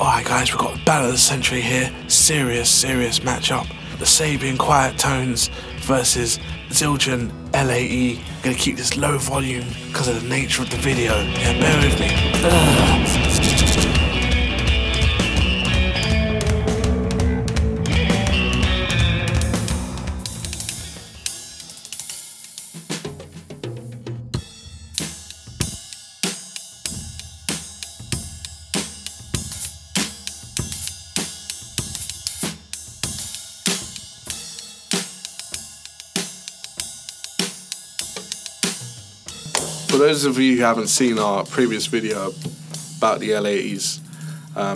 Alright guys, we've got the battle of the century here. Serious matchup. The Sabian Quiet Tones versus Zildjian L80. I'm gonna keep this low volume because of the nature of the video. Yeah, bear with me. For those of you who haven't seen our previous video about the L80s,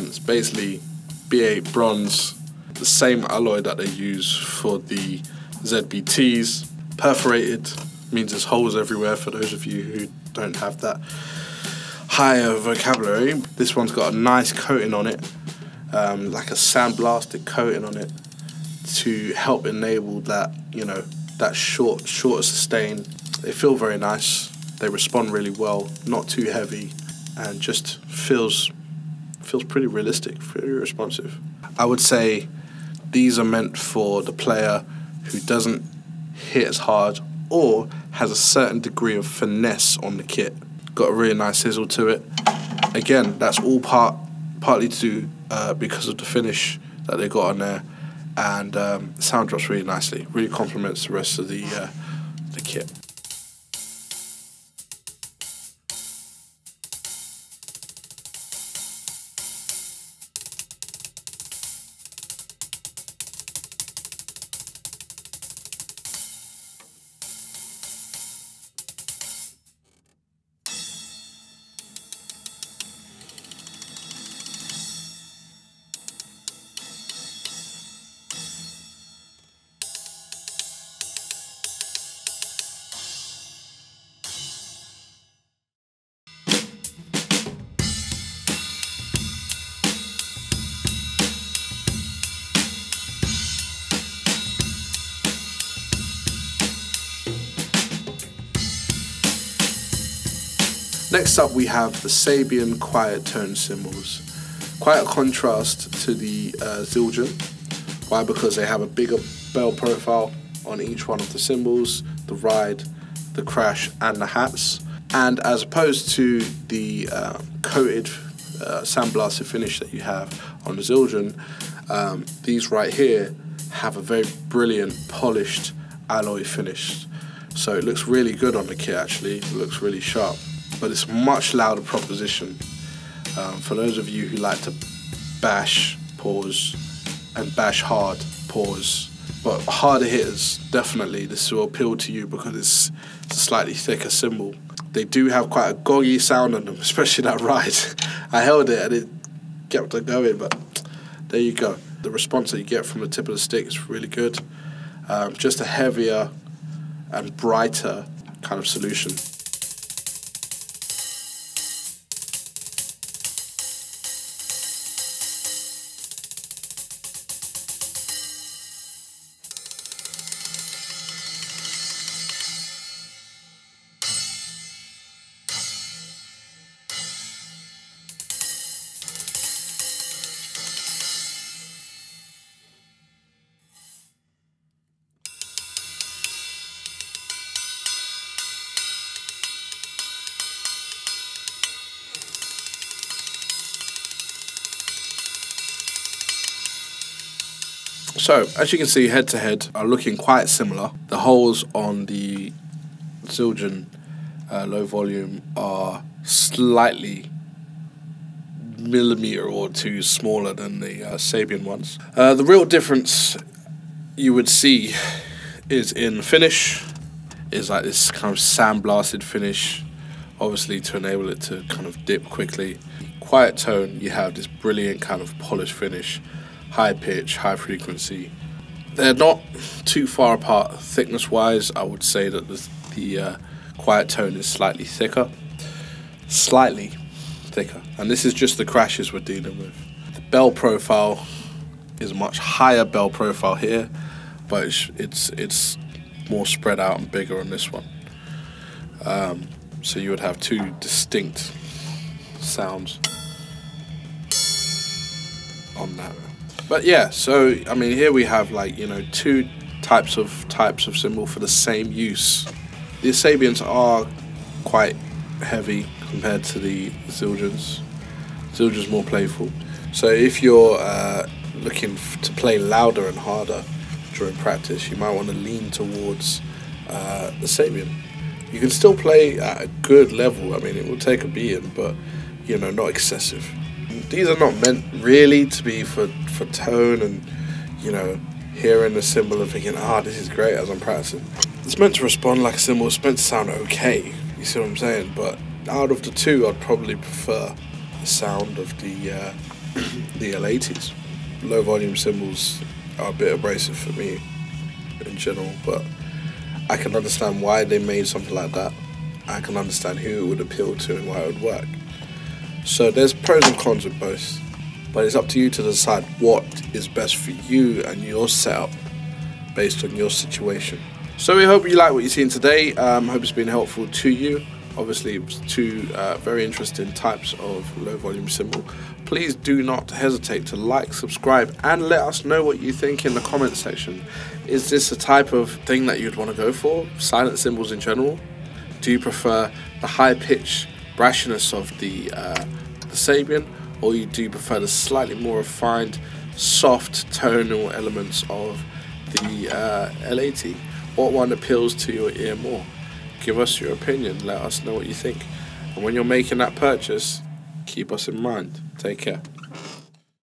it's basically B8 Bronze, the same alloy that they use for the ZBTs. Perforated means there's holes everywhere for those of you who don't have that higher vocabulary. This one's got a nice coating on it, like a sandblasted coating on it, to help enable that, you know, that shorter sustain. They feel very nice. They respond really well, not too heavy, and just feels pretty realistic, pretty responsive. I would say these are meant for the player who doesn't hit as hard or has a certain degree of finesse on the kit. Got a really nice sizzle to it. Again, that's all partly to do because of the finish that they got on there, and the sound drops really nicely. Really complements the rest of the kit. Next up we have the Sabian Quiet Tone cymbals. Quite a contrast to the Zildjian. Why? Because they have a bigger bell profile on each one of the cymbals, the ride, the crash and the hats. And as opposed to the coated sandblasted finish that you have on the Zildjian, these right here have a very brilliant polished alloy finish. So it looks really good on the kit actually, it looks really sharp. But it's a much louder proposition. For those of you who like to bash, pause, and bash hard, pause. But harder hitters, definitely, this will appeal to you because it's a slightly thicker cymbal. They do have quite a goggy sound on them, especially that ride. I held it and it kept on going, but there you go. The response that you get from the tip of the stick is really good. Just a heavier and brighter kind of solution. So, as you can see, head-to-head are looking quite similar. The holes on the Zildjian low volume are slightly millimetre or two smaller than the Sabian ones. The real difference you would see is in finish. It's like this kind of sandblasted finish, obviously to enable it to kind of dip quickly. Quiet Tone, you have this brilliant kind of polished finish. High pitch, high frequency. They're not too far apart thickness wise. I would say that the Quiet Tone is slightly thicker, and this is just the crashes we're dealing with. The bell profile is a much higher bell profile here, but it's more spread out and bigger on this one, so you would have two distinct sounds. on that. But yeah, so I mean, here we have, like, you know, two types of cymbal for the same use. The Sabians are quite heavy compared to the Zildjians. Zildjian's more playful. So if you're looking to play louder and harder during practice, you might want to lean towards the Sabian. You can still play at a good level. I mean, it will take a beating, but, you know, not excessive. These are not meant really to be for tone and, you know, hearing the cymbal and thinking, ah, this is great as I'm practicing. It's meant to respond like a cymbal. It's meant to sound okay. You see what I'm saying? But out of the two, I'd probably prefer the sound of the the L80s. Low volume cymbals are a bit abrasive for me in general, but I can understand why they made something like that. I can understand who it would appeal to and why it would work. So there's pros and cons with both, but it's up to you to decide what is best for you and your setup based on your situation. So we hope you like what you've seen today. Hope it's been helpful to you. Obviously, it was two very interesting types of low volume cymbal. Please do not hesitate to like, subscribe, and let us know what you think in the comment section. Is this the type of thing that you'd want to go for? Silent cymbals in general? Do you prefer the high pitch brashness of the Sabian, or do you prefer the slightly more refined, soft tonal elements of the L80? What one appeals to your ear more? Give us your opinion, let us know what you think. And when you're making that purchase, keep us in mind. Take care.